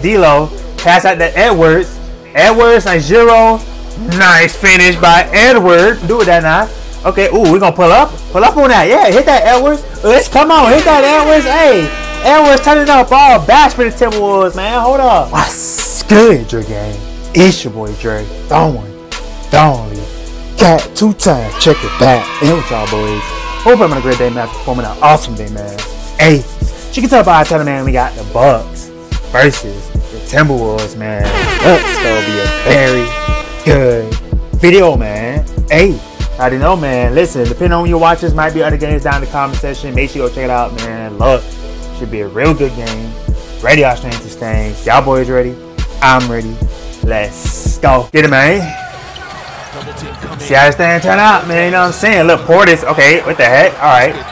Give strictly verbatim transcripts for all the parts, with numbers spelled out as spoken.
D'Lo, pass out to Edwards. Edwards, nice zero. Nice finish by Edwards. Do it that now. Okay, ooh, we're gonna pull up. Pull up on that. Yeah, hit that Edwards. Let's come on, hit that Edwards. Hey, Edwards turning up all bash for the Timberwolves, man. Hold up. What's good, Dre Gang? It's your boy Dre. Don't Don't Cat two times. Check it back. And with y'all boys. Hope I'm having a great day, man. Performing an awesome day, man. Hey, you can tell by our time, man, we got the Bucks versus the Timberwolves, man. That's gonna be a very good video, man. Hey, I didn't know, man. Listen, depending on who you watch, this might be other games down in the comment section. Make sure you go check it out, man. Look, should be a real good game. Ready, y'all strength to staying. Y'all boys ready? I'm ready. Let's go. Get it, man. See how this thing turn out, man. You know what I'm saying? Look, Portis. Okay, what the heck? All right.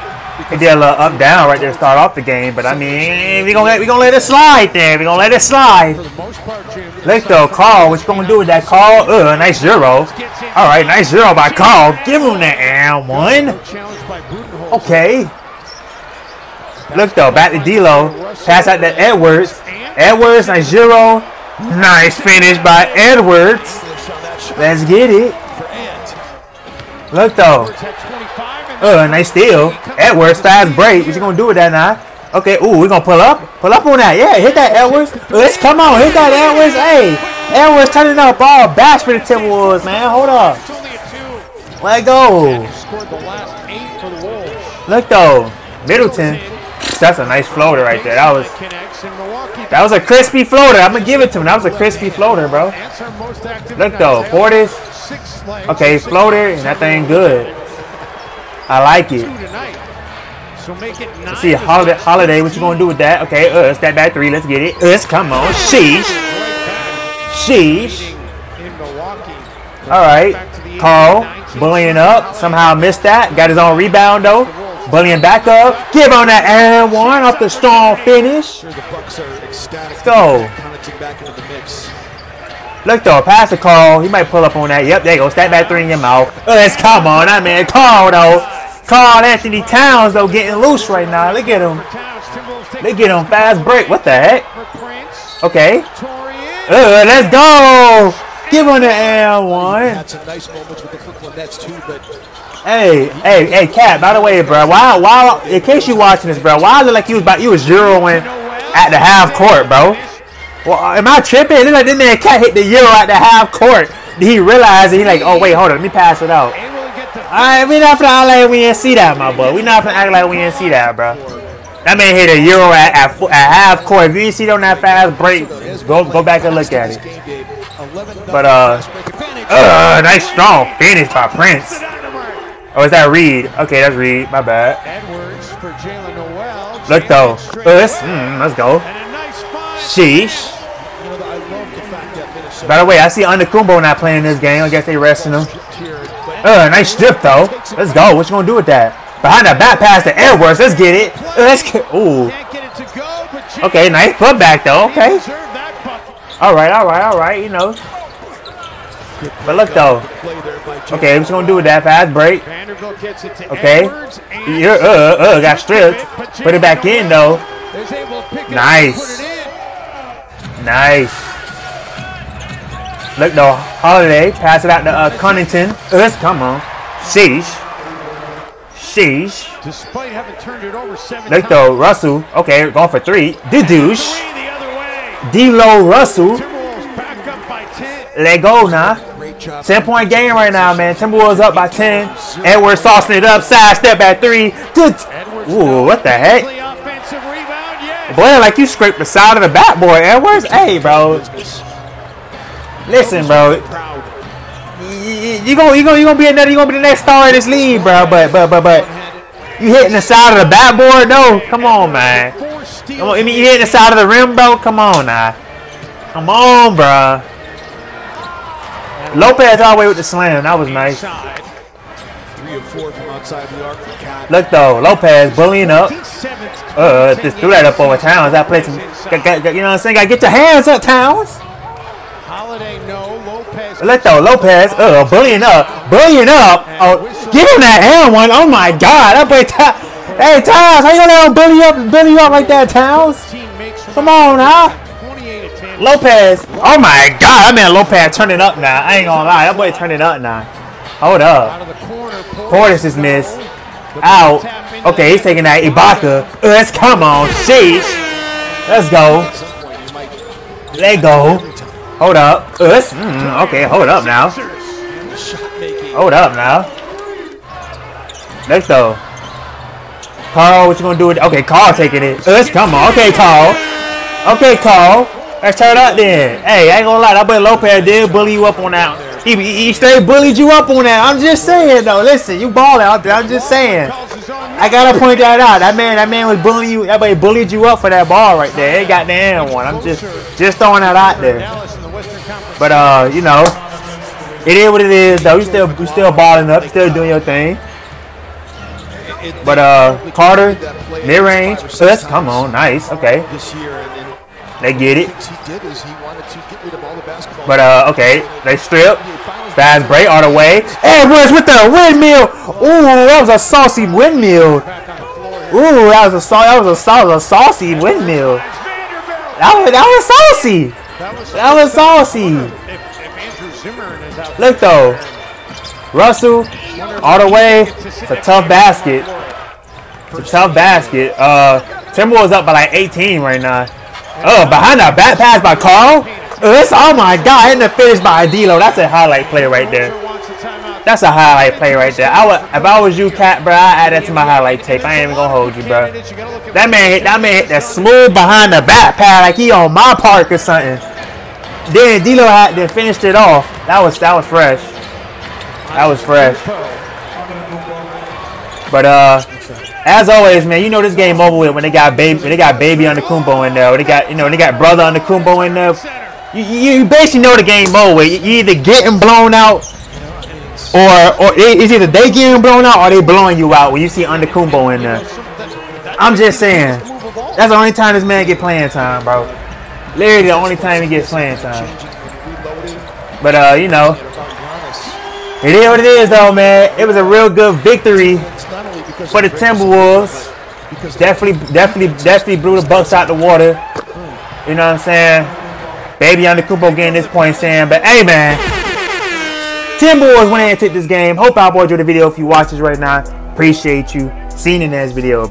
He did a little up down right there to start off the game, but I mean, we're gonna, we gonna let it slide there. We're gonna let it slide. Let's go, Carl. What you gonna do with that, Carl? Uh, nice zero. All right, nice zero by Carl. Give him that and one. Okay. Look, though, back to D'Lo. Pass out to Edwards. Edwards, nice zero. Nice finish by Edwards. Let's get it. Look, though. Uh, nice steal. Edwards, fast break. What you gonna do with that now? Okay, ooh, we're gonna pull up. Pull up on that. Yeah, hit that Edwards. Let's come on, hit that Edwards. Hey, Edwards turning up all bash for the Timberwolves, man. Hold up. Let go. Look though, Middleton. That's a nice floater right there. That was that was a crispy floater. I'm gonna give it to him. That was a crispy floater, bro. Look though, Portis. Okay, floater, and that thing good. I like it. So make it Let's see, Holiday, Holiday, what you gonna do with that? Okay, uh, step back three, let's get it. Us, come on, sheesh. Sheesh. All right, Carl, bullying up, somehow missed that. Got his own rebound though. Bullying back up, give on that and one off the strong finish. Let's go. Look though, pass to Carl, he might pull up on that. Yep, there you go, step back three in your mouth. Let's come on, I mean, Carl though. Carl Anthony Towns, though, getting loose right now. Look at him. They get him fast break. What the heck? Okay. Uh, let's go. Give him the air one. Hey, hey, hey, Cat, by the way, bro. Why, why, in case you watching this, bro, why is it like you was about, you was zeroing at the half court, bro? Well, am I tripping? It looked like this man Cat hit the zero at the half court. He realized, and he like, oh, wait, hold on. Let me pass it out. Alright, we not finna act like we didn't see that, my boy. We not finna act like we didn't see that, bro. That man hit a euro at, at, at half court. If you see it on that fast break, go go back and look at it. But, uh, uh, nice strong finish by Prince. Oh, is that Reed? Okay, that's Reed. My bad. Look, though. Us. Mm, let's go. Sheesh. By the way, I see Underkumbo not playing this game. I guess they resting him. Uh, nice strip though. Let's go. What you gonna do with that? Behind the back pass to Edwards. Let's get it. Let's get. Ooh. Okay, nice putback though. Okay. All right, all right, all right. You know. But look though. Okay, what you gonna do with that fast break? Okay. You're uh uh got stripped. Put it back in though. Nice. Nice. Look though, Holiday, pass it out to uh, Cunnington. Let's come on. Sheesh. Sheesh. Despite having turned it over seven Look though, Russell. Okay, going for three. Didouche. D'Lo Russell. Let go now. ten point game right now, man. Timberwolves up by ten. Edwards saucing it up. Side step at three. Ooh, what the heck? Boy, like you scraped the side of the backboard, Edwards. Hey, bro. Listen, bro. You gonna you gonna you gonna be another you gonna be the next star in this league, bro. But but but but you hitting the side of the backboard, though. Come on, man. Come on, I mean, you hitting the side of the rim, bro. Come on, now. Come on, bro. Lopez all the way with the slam. That was nice. Look though, Lopez bullying up. Uh, just threw that up over Towns. I played some. You know what I'm saying? Gotta get your hands up, Towns. Let though Lopez, uh, bullying up, bullying up. Oh, give him that hand one. Oh my God, that boy. Hey Towns, how you gonna let him bully up, bully up like that, Towns? Come on now. Lopez. Oh my God, I mean Lopez turning up now. I ain't gonna lie, that boy turning up now. Hold up. Portis is missed. Out. Okay, he's taking that Ibaka. Let's come on, sheesh. Let's go. Let go. Hold up. Let's. Mm, okay, hold up now. Hold up now. Let's go. Carl, what you gonna do with it? Okay, Carl taking it. Let's come on. Okay, Carl. Okay, Carl. Let's turn up then. Hey, I ain't gonna lie. That boy Lopez did bully you up on that. He, he straight bullied you up on that. I'm just saying, though. Listen, you balling out there. I'm just saying. I gotta point that out. That man, that man was bullying you. That boy bullied you up for that ball right there. It got the end one. I'm just, just throwing that out there. But uh, you know, it is what it is, though. You still, you still balling up. Still doing your thing. But uh, Carter, mid-range. So that's come on, nice. Okay, they get it. But uh, okay, they strip. Fast break all the way. Edwards with the windmill. Ooh, that was a saucy windmill. Ooh, that was a saucy. That was a, that was a saucy windmill. That was that was saucy. That was saucy. Look though, Russell. All the way. It's a tough basket. It's a tough basket. Uh, Timberwolves up by like eighteen right now. Oh, behind that back pass by Carl. It's, oh my God, and the finish by D'Lo. That's a highlight play right there. That's a highlight play right there. I would, if I was you, Cat, bro, I'd add that to my highlight tape. I ain't even gonna hold you, bro. That man hit that man hit that smooth behind the back pad like he on my park or something. Then D'Lo had then finished it off. That was that was fresh. That was fresh. But uh, as always, man, you know this game over with when they got baby, when they got baby Underkumbo in there, or they got you know when they got brother Underkumbo in there. You, you, you basically know the game over with. You either getting blown out, or or it's either they getting blown out or they blowing you out when you see Underkumbo in there. I'm just saying, that's the only time this man get playing time, bro. Literally the only time he gets playing time. But uh, you know, it is what it is, though, man. It was a real good victory for the Timberwolves. Definitely, definitely, definitely blew the Bucks out the water. You know what I'm saying? Baby Antetokounmpo getting this point, saying, but hey, man, Timberwolves went ahead and took this game. Hope I enjoyed the video. If you watch this right now, appreciate you. See you in the next video.